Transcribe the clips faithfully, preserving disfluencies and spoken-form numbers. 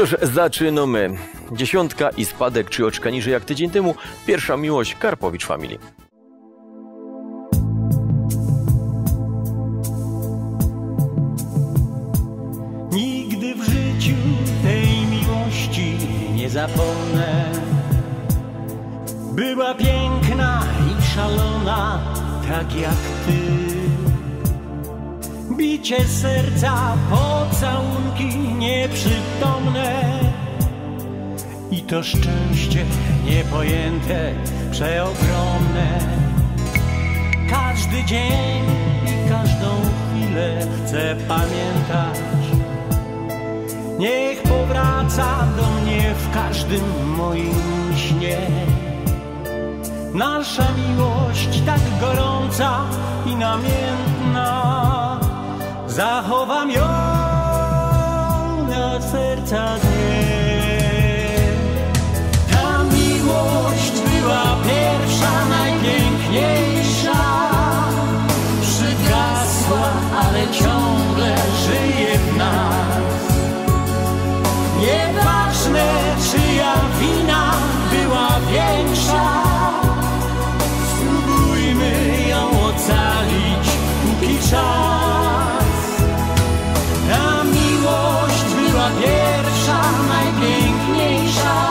Toż zaczynamy. Dziesiątka i spadek, czy oczka niżej jak tydzień temu. Pierwsza miłość, Karpowicz Family. Nigdy w życiu tej miłości nie zapomnę. Była piękna i szalona, tak jak ty. Bicie serca, pocałunki nieprzytomne i to szczęście niepojęte, przeogromne. Każdy dzień i każdą chwilę chcę pamiętać. Niech powraca do mnie w każdym moim śnie. Nasza miłość tak gorąca i namiętna, zachowam ją na serca dnie. Ta miłość była pierwsza, najpiękniejsza. Przygasła, ale ciągle żyje w nas. Nieważne czyja wina była większa, spróbujmy ją ocalić póki czas. Ta miłość była pierwsza, najpiękniejsza.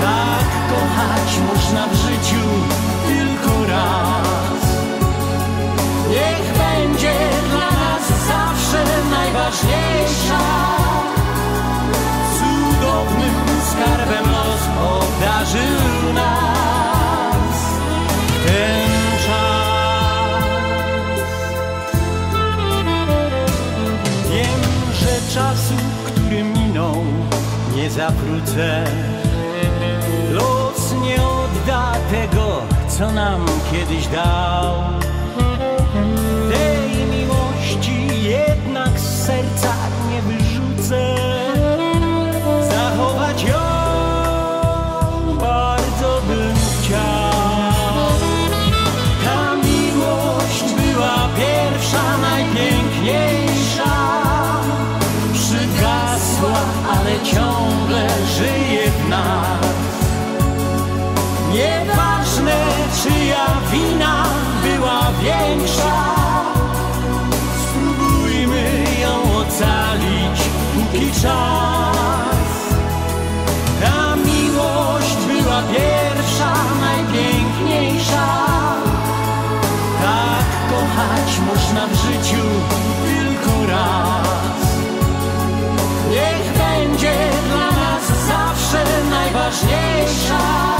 Tak kochać można w życiu tylko raz. Niech będzie dla nas zawsze najważniejsza. Cudownym skarbem los obdarzył nas ten czas. Czasu, który minął, nie zawrócę. Los nie odda tego, co nam kiedyś dał. Tej miłości jednak z serca nie wyrzucę. Zachować ją bardzo bym chciał. Ta miłość była pierwsza, najpiękniejsza. Ale ciągle żyje w nas. Nieważne czyja wina była większa, spróbujmy ją ocalić póki czas. Ta miłość była pierwsza, najpiękniejsza. Tak kochać można w życiu tylko raz. Niech będzie dla nas zawsze najważniejsza.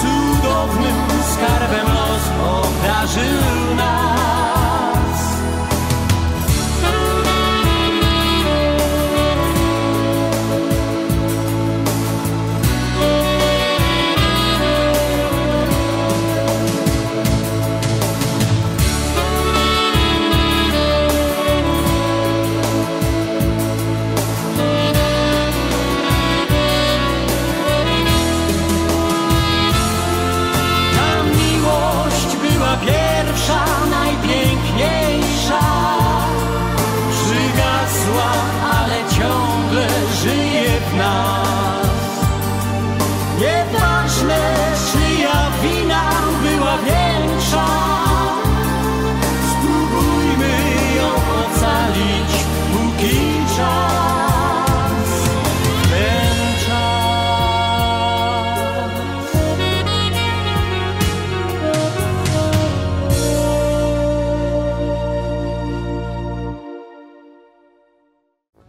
Cudownym skarbem los obdarzył nas. Pierwsza, najpiękniejsza. Przygasła, ale ciągle żyje w nas. Nieważne czyja wina była większa, spróbujmy ją ocalić póki czas. Ten czas.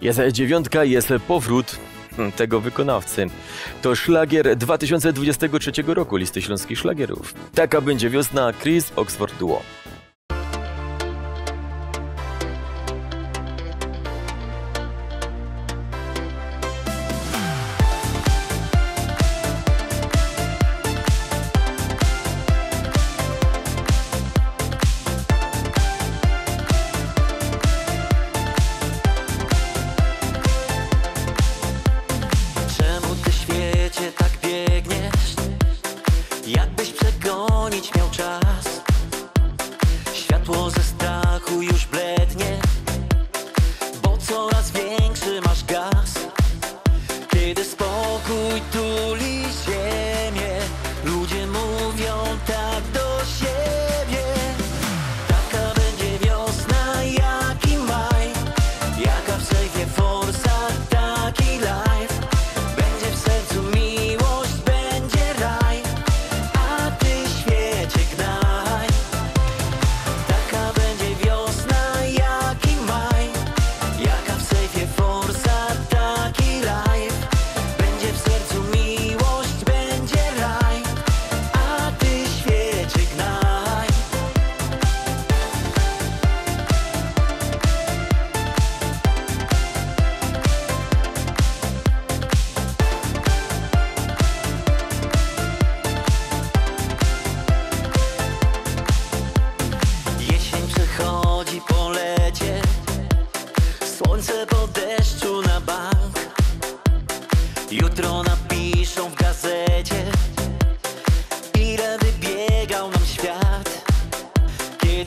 Jest dziewiątka, jest powrót tego wykonawcy. To szlagier dwa tysiące dwudziestego trzeciego roku, Listy Śląskich Szlagierów. Taka będzie wiosna, Chris Oxford Duo. Światło ze strachu już blednie, bo coraz większy masz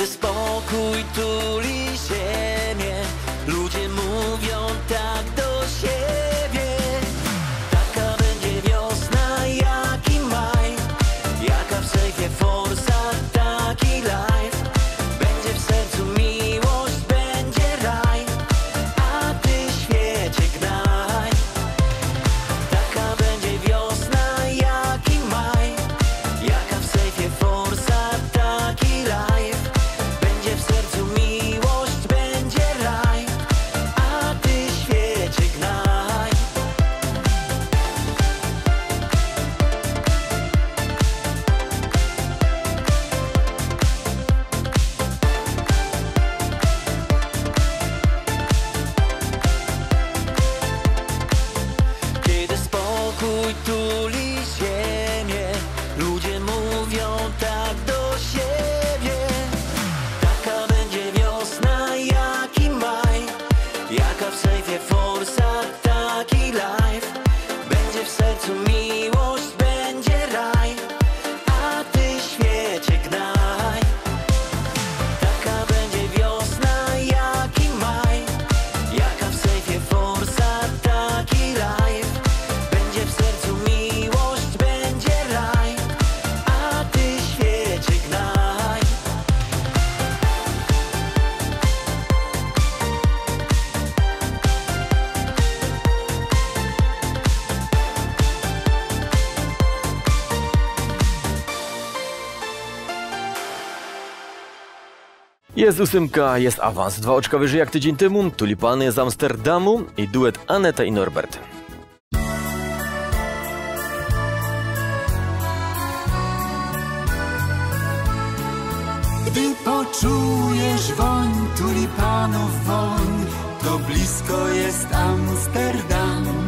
spokój tuli ziemię. Ludzie mówią tak do siebie. Taka będzie wiosna, jak i maj. Jaka w sejfie forsa, taki life. Będzie w sercu miłość, będzie raj. A ty świecie gnaj. Taka będzie wiosna, jak i maj. Jaka w sejfie forsa, taki life. Będzie w sercu miłość, będzie raj. A ty świecie gnaj. Kiedy spokój tuli ziemię, ludzie mówią tak do siebie. Taka będzie wiosna, jak i maj. Jaka w sejfie forsa, taki life. Będzie w sercu miłość, będzie raj. A ty świecie gnaj. Taka będzie wiosna, jak i maj. Jaka w sejfie forsa, taki life. Będzie w sercu miłość, będzie raj. A ty świecie gnaj. Jest ósemka, jest awans. Dwa oczka wyżej jak tydzień temu, tulipany z Amsterdamu i duet Aneta i Norbert. Gdy poczujesz woń tulipanów woń, to blisko jest Amsterdam.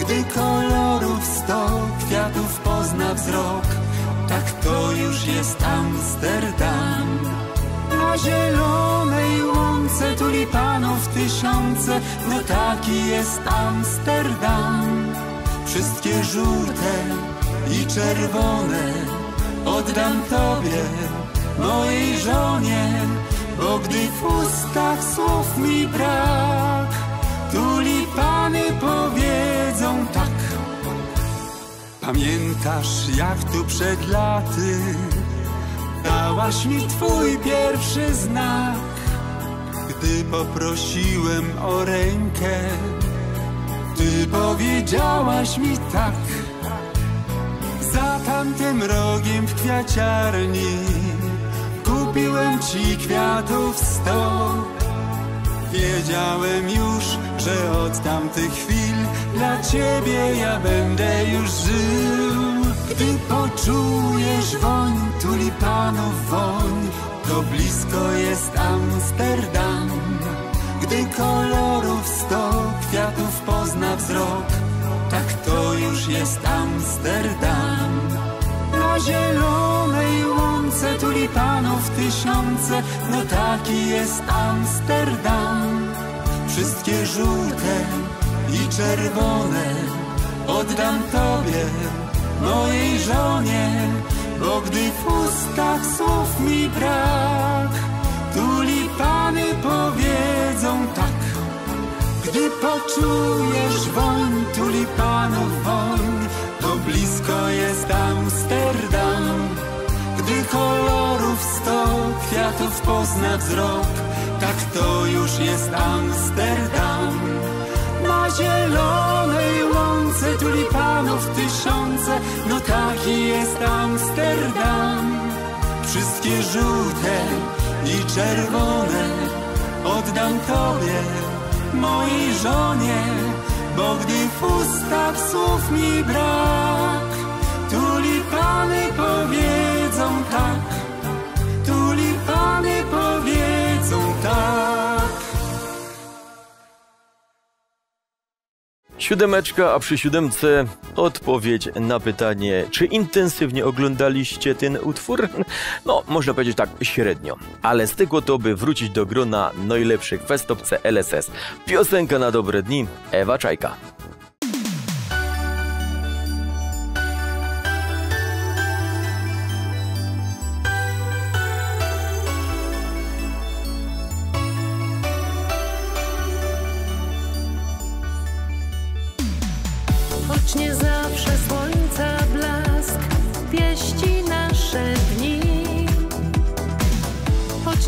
Gdy kolorów sto kwiatów pozna wzrok, tak to już jest Amsterdam. Na zielonej łące tulipanów tysiące, no taki jest Amsterdam. Wszystkie żółte i czerwone oddam tobie, mojej żonie, bo gdy w ustach słów mi brak, tulipany powiedzą tak. Pamiętasz, jak tu przed laty dałaś mi twój pierwszy znak? Gdy poprosiłem o rękę, ty powiedziałaś mi tak. Za tamtym rogiem w kwiaciarni kupiłem ci kwiatów sto. Wiedziałem już, że od tamtych chwil dla ciebie ja będę już żył. Gdy poczujesz woń tulipanów woń, to blisko jest Amsterdam. Gdy kolorów sto kwiatów pozna wzrok, tak to już jest Amsterdam. Na zielonej łące tulipanów tysiące, no taki jest Amsterdam. Wszystkie żółte i czerwone oddam tobie, mojej żonie, bo gdy w ustach słów mi brak, tulipany powiedzą tak. Gdy poczujesz woń tulipanów woń, to blisko jest Amsterdam. Gdy kolorów sto kwiatów pozna wzrok, tak to już jest Amsterdam. Na zielonej łące tulipanów tysiące, no taki jest Amsterdam. Wszystkie żółte i czerwone oddam tobie, mojej żonie, bo gdy w ustach słów mi brak, tulipany powiedzą tak, tulipany powiedzą tak. Siódemeczka, a przy siódemce odpowiedź na pytanie, czy intensywnie oglądaliście ten utwór? No, można powiedzieć tak, średnio. Ale stykło to, by wrócić do grona najlepszych w stopce L S S. Piosenka na dobre dni, Ewa Czajka.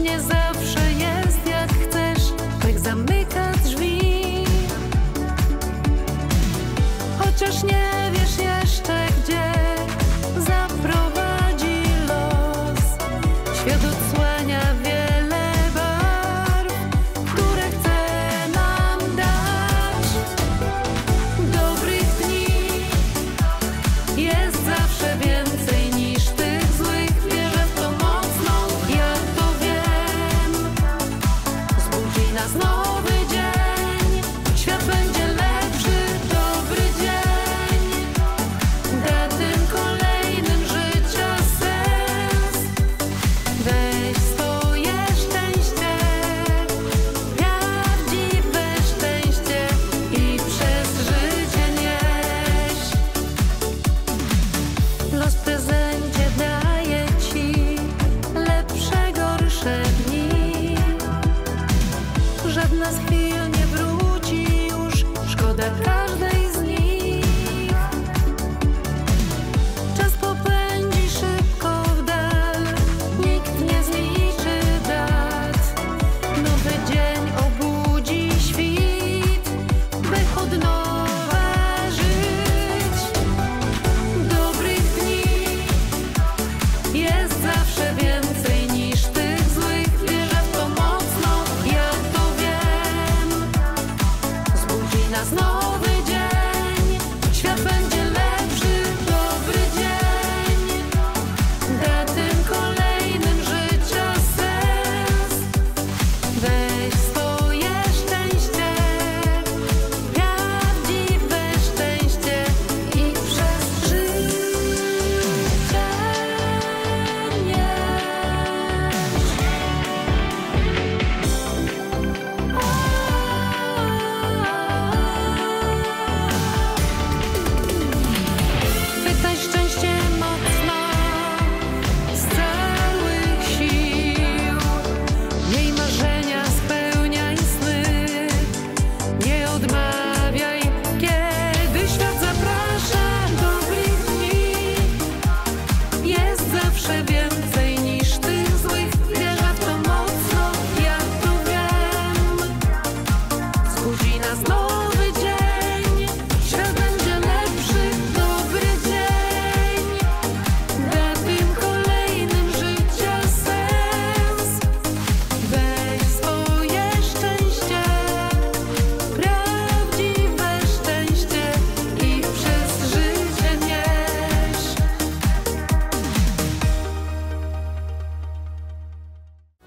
nie zawsze jest jak chcesz, tak zamyka drzwi. Chociaż nie wiesz jeszcze gdzie zaprowadzi los. Świat odsłania wiele barw, które chce nam dać. Dobrych dni jest zawsze więcej.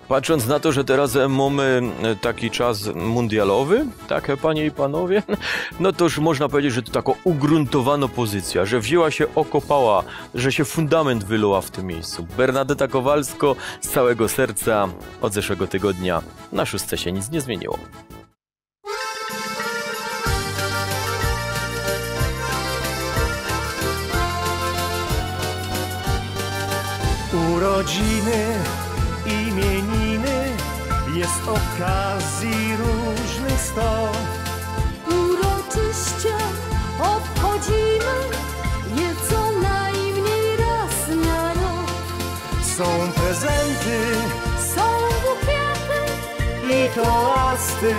Patrząc na to, że teraz mamy taki czas mundialowy, tak, panie i panowie, no to już można powiedzieć, że to taka ugruntowana pozycja, że wzięła się, okopała, że się fundament wyluła w tym miejscu. Bernadeta Kowalska z całego serca od zeszłego tygodnia. Na szóstce się nic nie zmieniło. Urodziny, imieniny, jest okazji różnych sto. Uroczyście obchodzimy je co najmniej raz na rok. Są prezenty, są bukiety i toasty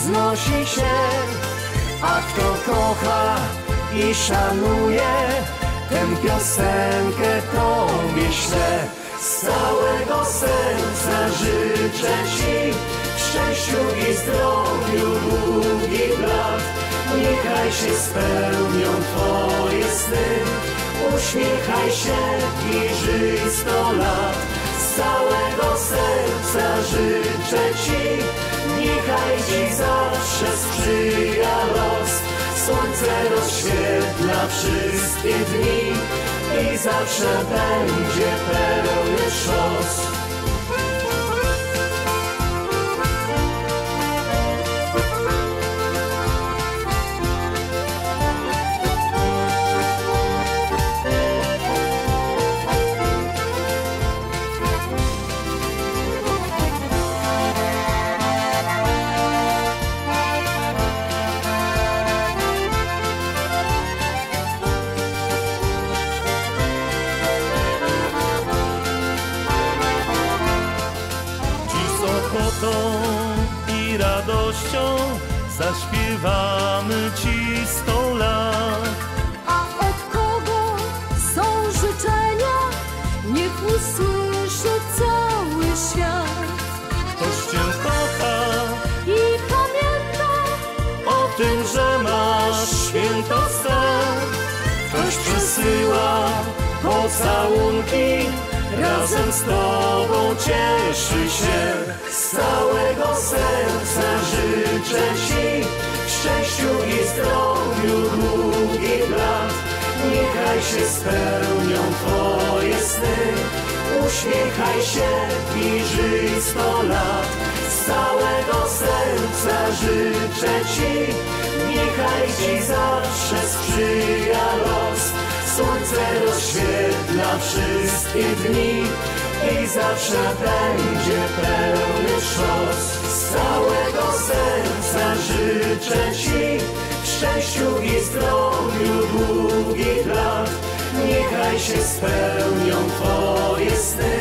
znosi się. A kto kocha i szanuje, tę piosenkę tobie ślę. Z całego serca życzę ci w szczęściu i zdrowiu długich lat. Niechaj się spełnią twoje sny, uśmiechaj się i żyj sto lat. Z całego serca życzę ci, niechaj ci zawsze sprzyja los. Słońce rozświetla wszystkie dni i zawsze będzie pełny szos. dobrotą i radością zaśpiewamy Ci sto lat. A od kogo są życzenia, niech usłyszy cały świat. Ktoś Cię kocha i pamięta o tym, że masz święto stan. Ktoś przesyła pocałunki, razem z Tobą cieszy się. Z całego serca życzę Ci szczęściu i zdrowiu długich lat. Niechaj się spełnią Twoje sny, uśmiechaj się i żyj sto lat. Z całego serca życzę Ci, niechaj Ci zawsze sprzyja los. Słońce rozświetla wszystkie dni i zawsze będzie pełny szos. Z całego serca życzę Ci szczęściu i zdrowiu długich lat. Niechaj się spełnią Twoje sny,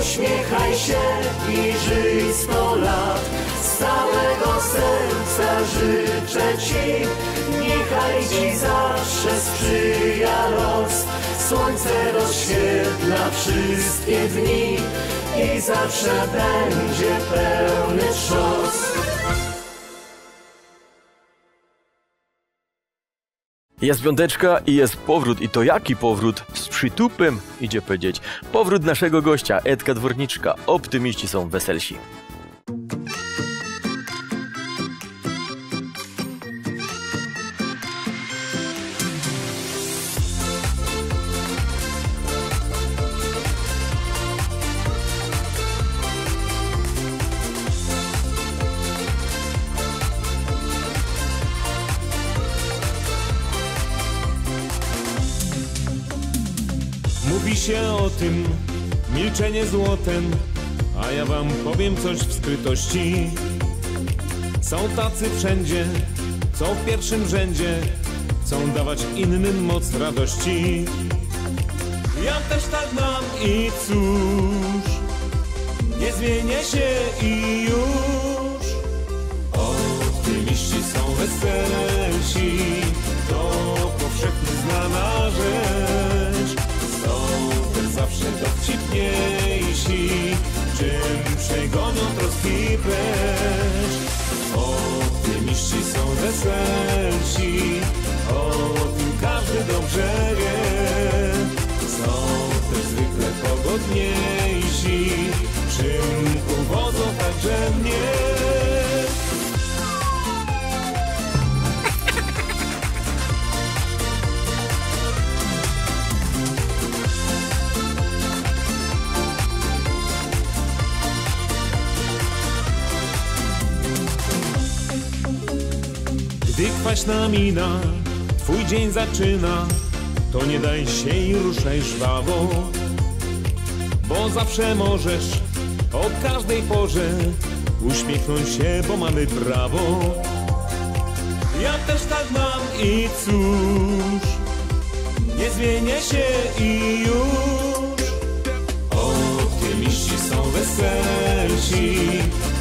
uśmiechaj się i żyj sto lat. Z całego serca życzę Ci, niechaj Ci zawsze sprzyja los. Słońce rozświetla wszystkie dni i zawsze będzie pełny szos. Jest piąteczka i jest powrót, i to jaki powrót? Z przytupem idzie powiedzieć. Powrót naszego gościa, Edka Dworniczka. Optymiści są weselsi. O tym milczenie złotem, a ja wam powiem coś w skrytości. Są tacy wszędzie, co w pierwszym rzędzie, chcą dawać innym moc radości. Ja też tak mam i cóż, nie zmienię się i już. Optymiści są weselsi, to powszechnie znana rzecz. Zawsze dowcipniejsi, czym przegonią troski precz. Optymiści są weselsi, o tym każdy dobrze wie. Są też zwykle pogodniejsi, czym uwodzą także mnie. Gdy kwaśna mina twój dzień zaczyna, to nie daj się i ruszaj żwawo, bo zawsze możesz o każdej porze uśmiechnąć się, bo mamy prawo. Ja też tak mam i cóż, nie zmienię się i już. Optymiści są weselsi,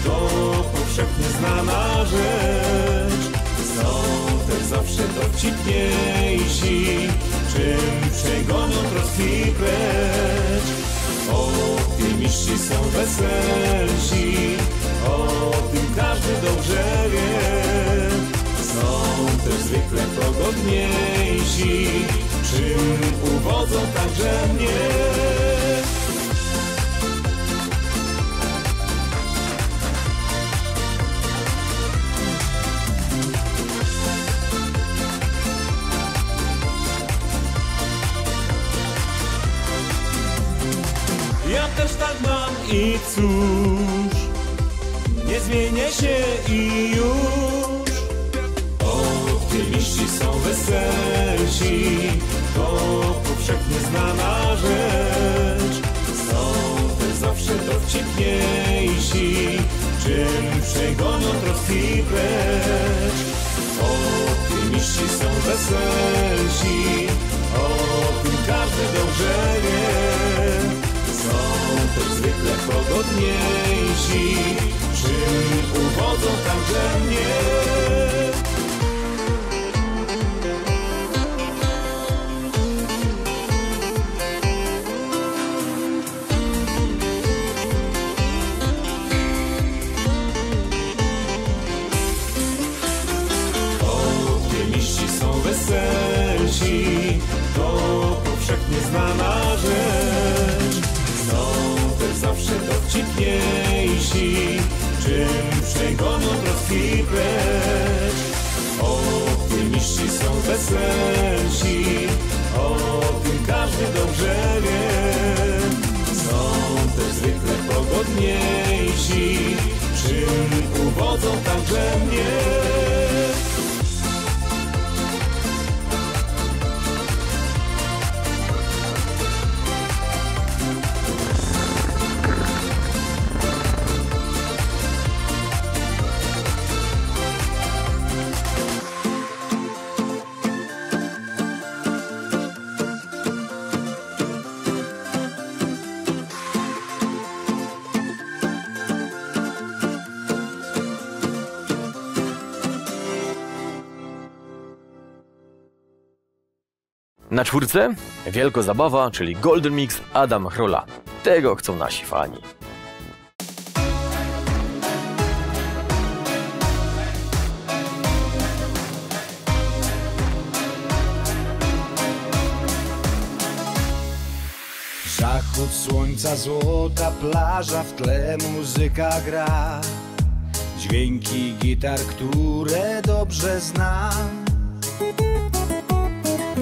to powszechnie znana rzecz. Są też zawsze dowcipniejsi, czym przegonią troski precz. Optymiści są weselsi, o tym każdy dobrze wie. Są też zwykle pogodniejsi, czym uwodzą także mnie. Też tak mam i cóż, nie zmienię się i już. Optymiści są weselsi, to powszechnie znana rzecz. Są też zawsze dowcipniejsi, czym przegonią troski precz. Optymiści są weselsi, o tym każdy dobrze wie. Są też zwykle pogodniejsi, najpiękniejsi, czym przegonią troski precz. Optymiści są weselsi, o tym każdy dobrze wie. Są też zwykle pogodniejsi, czym uwodzą także mnie. Na czwórce wielka zabawa, czyli Golden Mix Adam Chrola. Tego chcą nasi fani. Zachód słońca, złota plaża, w tle muzyka gra. Dźwięki gitar, które dobrze znam.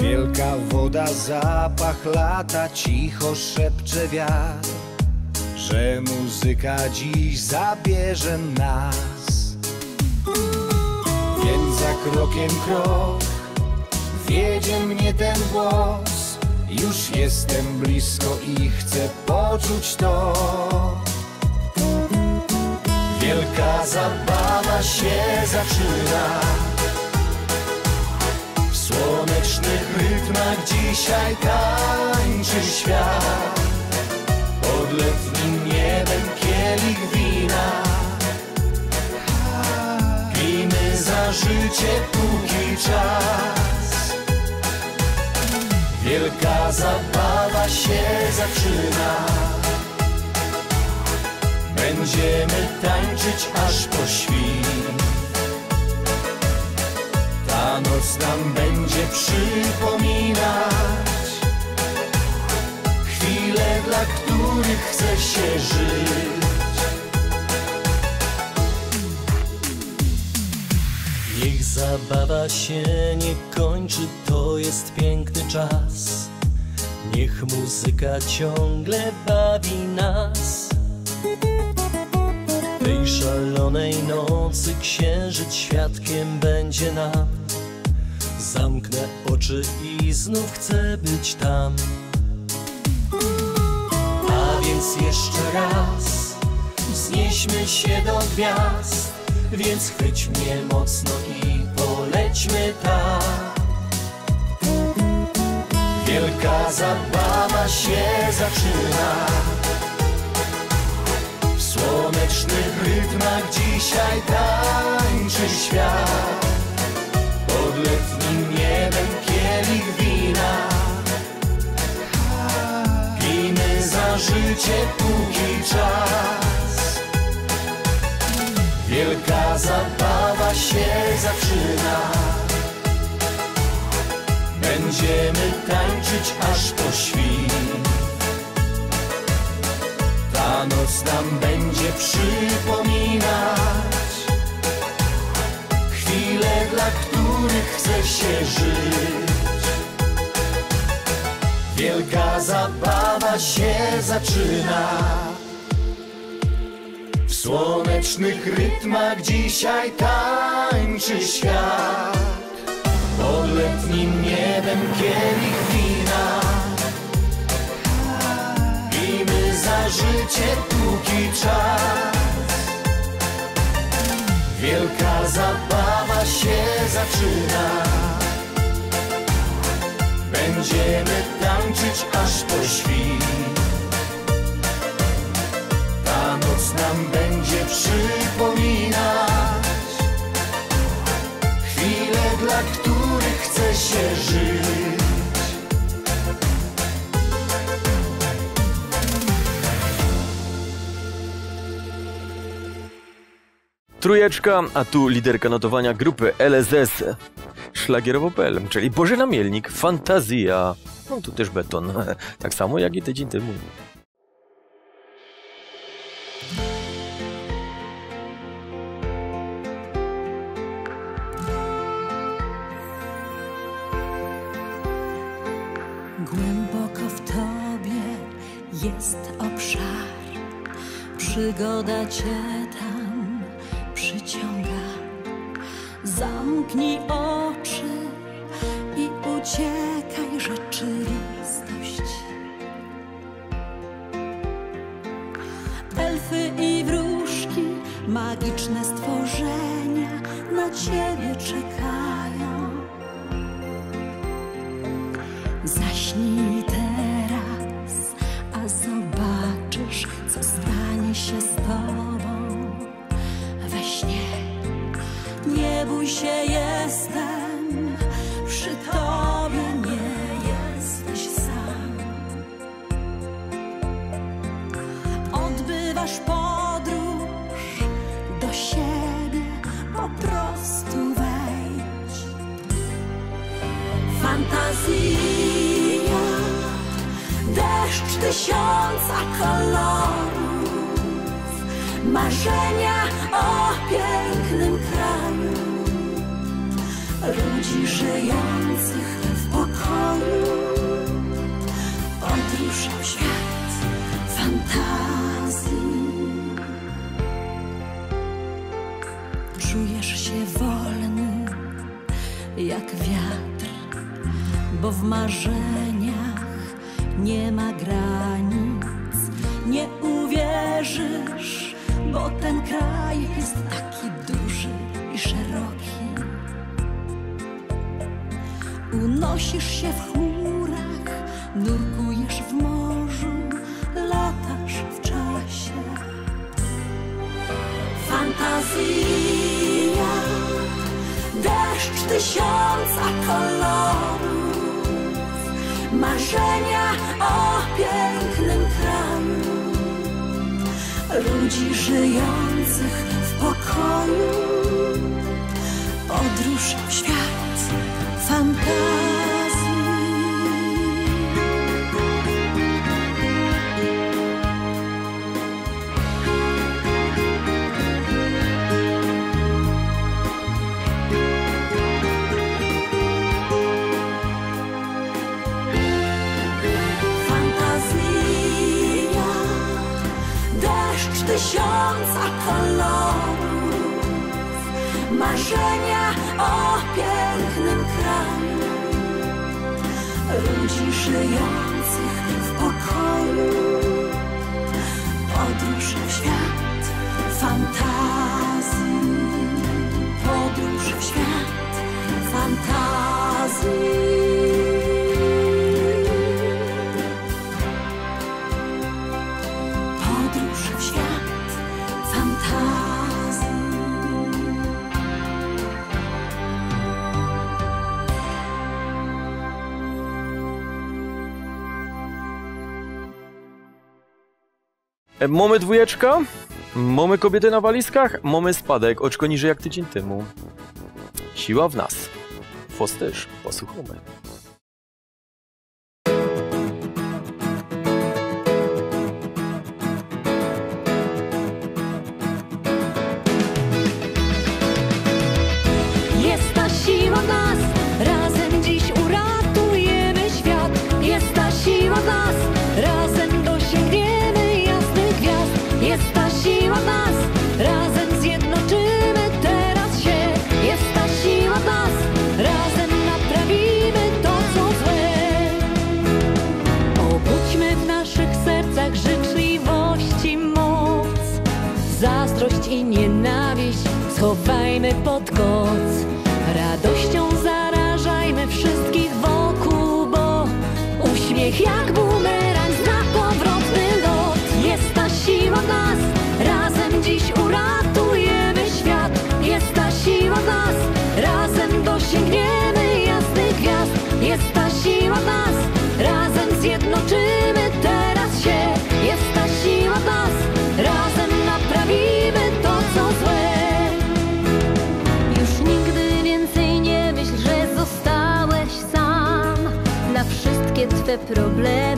Wielka woda, zapach lata, cicho szepcze wiatr, że muzyka dziś zabierze nas. Więc za krokiem krok wiedzie mnie ten głos. Już jestem blisko i chcę poczuć to. Wielka zabawa się zaczyna. W słonecznych rytmach dzisiaj tańczy świat. Pod letnim niebem kielich wina. Pijmy za życie, póki czas. Wielka zabawa się zaczyna. Będziemy tańczyć aż po świt. Ta noc nam będzie przypominać chwile, dla których chce się żyć. Niech zabawa się nie kończy, to jest piękny czas. Niech muzyka ciągle bawi nas. Tej szalonej nocy księżyc świadkiem będzie nam. Zamknę oczy i znów chcę być tam. A więc jeszcze raz wznieśmy się do gwiazd. Więc chwyć mnie mocno i polećmy tam. Wielka zabawa się zaczyna. W słonecznych rytmach dzisiaj tańczy świat. Pod letnim niebem kielich wina. Pijmy za życie, póki czas. Wielka zabawa się zaczyna. Będziemy tańczyć aż po świt. Ta noc nam będzie przypominać chwile, dla których chce się żyć. Wielka zabawa się zaczyna. W słonecznych rytmach dzisiaj tańczy świat. Pod letnim niebem kielich wina. Pijmy za życie, póki czas. Wielka zabawa się zaczyna. Będziemy tańczyć aż po świt. Ta noc nam będzie przypominać chwile, dla których chce się żyć. Trójeczka, a tu liderka notowania grupy L S S, Szlagierowo kropka pe el, czyli Boży Namielnik, Fantazja. No tu też beton, tak samo jak i tydzień temu. jest obszar, przygoda cię tam przyciąga. Zamknij oczy i uciekaj, rzeczywistość. Elfy i wróżki, magiczne stworzenia na ciebie czekają. Zaśnij teraz, a zobaczysz, co stanie się z tobą we śnie. Nie bój się, jestem przy tobie, nie jesteś sam. Odbywasz podróż do siebie, po prostu wejdź. Fantazja, deszcz tysiąca kolorów, marzenia o pięknym kraju, ludzi żyjących w pokoju. Odruszał świat fantazji. Czujesz się wolny jak wiatr, bo w marzeniach nie ma granic. Nie uwierzysz, bo ten kraj jest taki duży i szeroki. Unosisz się w chmurach, nurkujesz w morzu, latasz w czasie. Fantazja, deszcz tysiąca kolorów, marzenia o pięknym kraju, ludzi żyjących w pokoju. Podróż w świat fantazji. Fantazja, deszcz tysiąca kolorów, marzenia o pięknym kraju, ludzi żyjących w pokoju. Podróż w świat fantazji. Podróż w świat fantazji. Podróż w świat fantazji. Mamy dwójeczka, mamy kobiety na walizkach, mamy spadek, oczko niżej jak tydzień temu. Siła w nas. Fosters, posłuchamy. Jest ta siła w nas, razem dziś uratujemy świat. Jest ta siła w nas, razem dosięgniemy. Jest ta siła w nas, razem zjednoczymy teraz się. Jest ta siła w nas, razem naprawimy to, co złe. Obudźmy w naszych sercach życzliwości moc. Zazdrość i nienawiść schowajmy pod koc. Radością zarażajmy wszystkich wokół, bo uśmiech jak bumerang zna powrotny los. Jest ta siła w nas, razem dziś uratujemy świat. Jest ta siła w nas, razem dosięgniemy jasnych gwiazd. Jest ta siła w nas, razem zjednoczymy teraz się. Jest ta siła w nas, razem naprawimy to, co złe. Już nigdy więcej nie myśl, że zostałeś sam. Na wszystkie twe problemy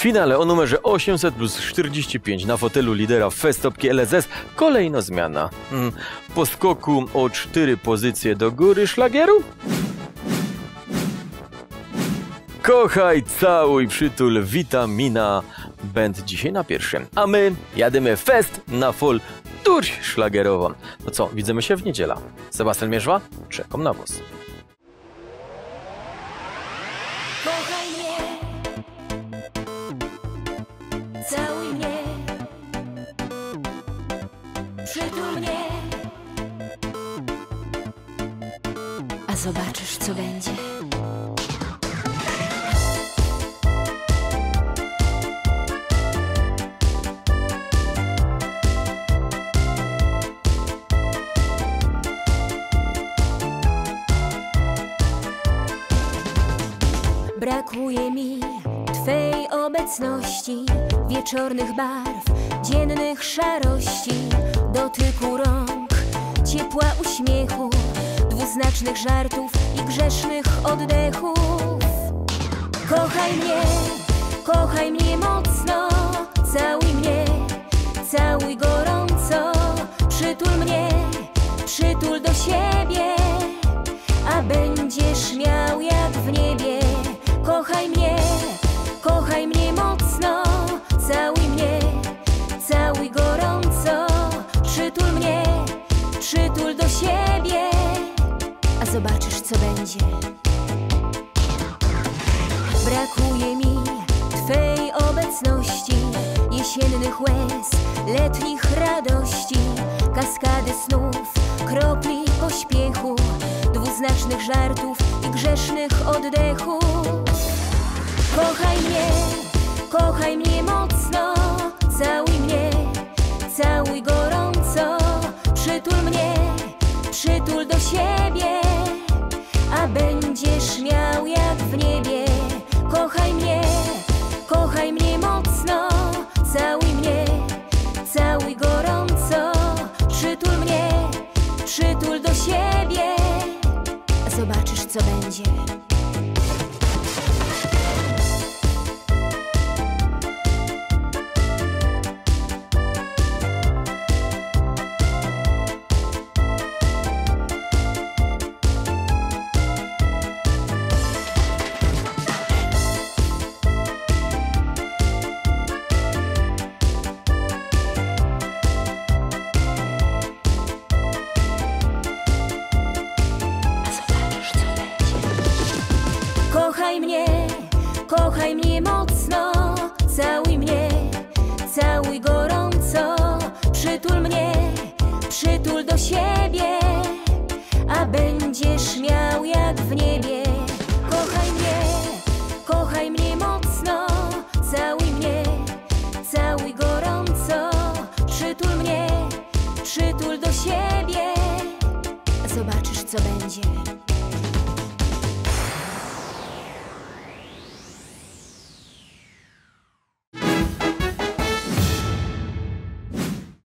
W finale o numerze osiemset plus czterdzieści pięć na fotelu lidera Festopki L S S kolejna zmiana. Po skoku o cztery pozycje do góry szlagieru? Kochaj, całuj, przytul, witamina. Będę dzisiaj na pierwszym. A my jadymy fest na full tour szlagerową. No co, widzimy się w niedzielę. Sebastian Mierzwa, czekam na was. Zobaczysz, co będzie. Brakuje mi twej obecności, wieczornych barw, dziennych szarości, dotyku rąk, ciepła uśmiechu, dwuznacznych żartów i grzesznych oddechów. Kochaj mnie, kochaj mnie mocno, całuj mnie, całuj gorąco, przytul mnie, przytul do siebie, a będziesz miał jak w niebie. Kochaj mnie, kochaj mnie mocno, całuj mnie, całuj gorąco, przytul mnie, przytul do siebie. Zobaczysz, co będzie. Brakuje mi twej obecności, jesiennych łez, letnich radości, kaskady snów, kropli pośpiechu, dwuznacznych żartów i grzesznych oddechów. Kochaj mnie, kochaj mnie mocno, całuj mnie, całuj gorąco, przytul mnie, przytul do siebie, a będziesz miał jak w niebie. Kochaj mnie, kochaj mnie mocno, całuj mnie, całuj gorąco, przytul mnie, przytul do siebie, a zobaczysz, co będzie. Kochaj mnie, kochaj mnie mocno, całuj mnie, całuj gorąco, przytul mnie, przytul do siebie, a będziesz miał jak w niebie. Kochaj mnie, kochaj mnie mocno, całuj mnie, całuj gorąco, przytul mnie, przytul do siebie, a zobaczysz, co będzie.